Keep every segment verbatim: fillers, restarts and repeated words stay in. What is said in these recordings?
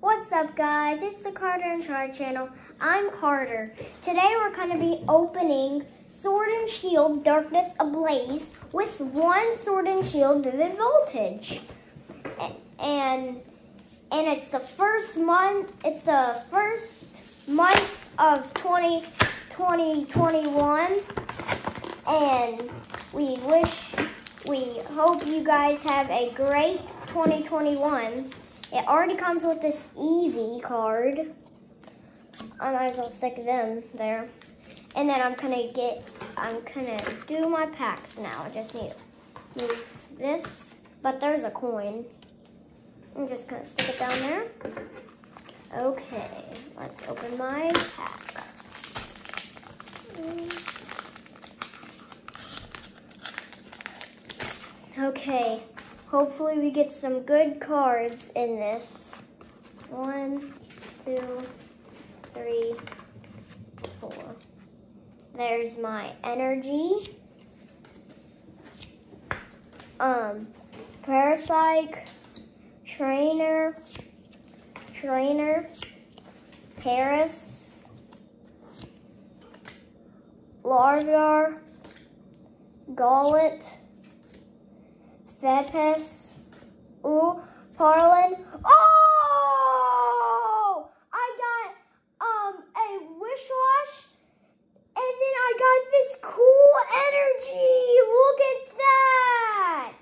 What's up, guys? It's the Carter and Charlie channel. I'm Carter. Today we're going to be opening Sword and Shield: Darkness Ablaze with one Sword and Shield: Vivid Voltage, and and it's the first month. It's the first month of twenty twenty-one, and we wish we hope you guys have a great twenty twenty-one. It already comes with this Eevee card. I might as well stick them there. And then I'm gonna get, I'm gonna do my packs now. I just need to move this, but there's a coin. I'm just gonna stick it down there. Okay, let's open my pack. Okay. Hopefully we get some good cards in this. One, two, three, four. There's my energy. Um, Parapsych, trainer, trainer, Paris, Larvar, Golett, Vetpes, ooh, Parlin. Oh! I got um a wish wash, and then I got this cool energy. Look at that!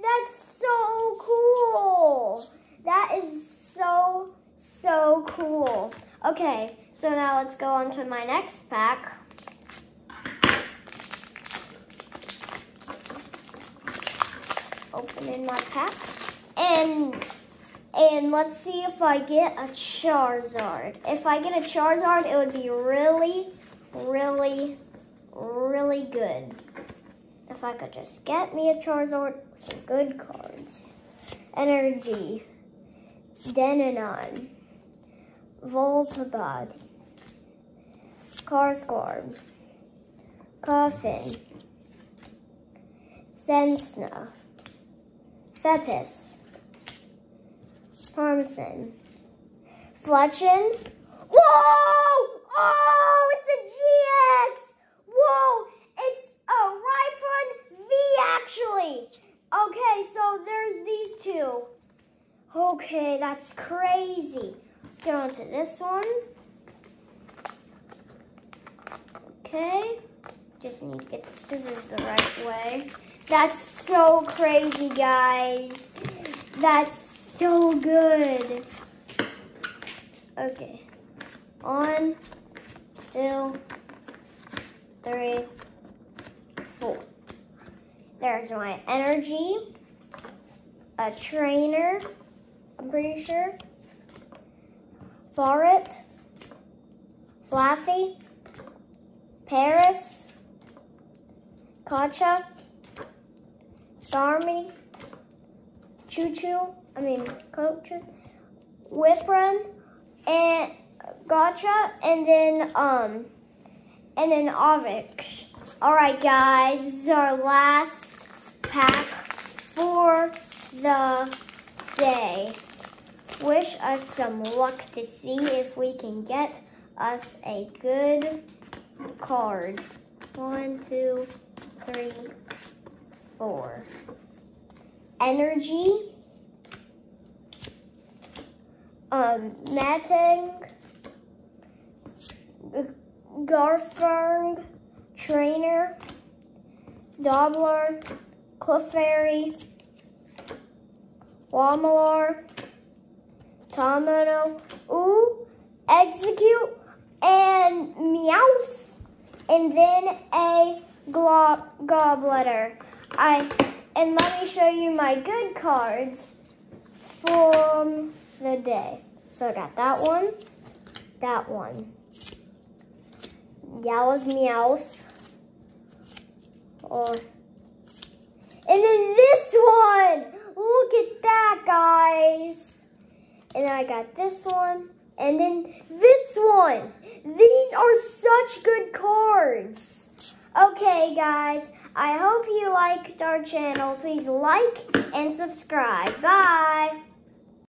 That's so cool. That is so so cool. Okay, so now let's go on to my next pack. Open in my pack, and and let's see if I get a Charizard. If I get a Charizard, it would be really, really, really good. If I could just get me a Charizard with some good cards. Energy, Denenon, Voltabod, Carscorp, Coffin, Sensna, Fepis, Harmson, Fletchin. Whoa! Oh, it's a G X! Whoa! It's a Rhypron V, actually! Okay, so there's these two. Okay, that's crazy. Let's get on to this one. Okay. Just need to get the scissors the right way. That's so crazy, guys. That's so good. Okay. One, two, three, four. There's my energy. A trainer, I'm pretty sure. Farret. Flaffy. Paris. Kacha. Starmie, Choo-Choo, I mean, Coach, Whipron, and Gotcha, and then, um, and then Ovix. All right, guys, this is our last pack for the day. Wish us some luck to see if we can get us a good card. One, two, three, four. Energy, um, Metang, Garfang, Trainer, Dobbler, Clefairy, Wamalor, Tomino, ooh, Execute, and Meowth, and then a Glob Gobletter. I, and let me show you my good cards from the day. So I got that one, that one. Yellow's Meowth. Or, and then this one! Look at that, guys! And then I got this one, and then this one! These are such good cards! Okay, guys. I hope you liked our channel. Please like and subscribe. Bye!